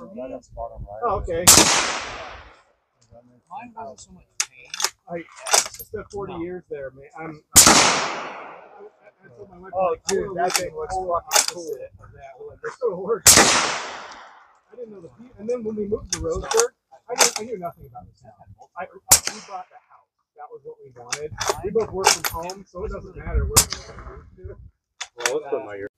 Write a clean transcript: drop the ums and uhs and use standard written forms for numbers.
for me. Right, bottom right. Oh, okay. Mine wasn't so much pain. I spent 40 years there, man. I told my wife, oh, like, dude, that thing looks fucking cool. It still works. I didn't know the people. And then when we moved to Roseburg, I knew nothing about this town. We bought the house. That was what we wanted. We both work from home, so it doesn't matter where we're going to move to. Well, let's put my ear.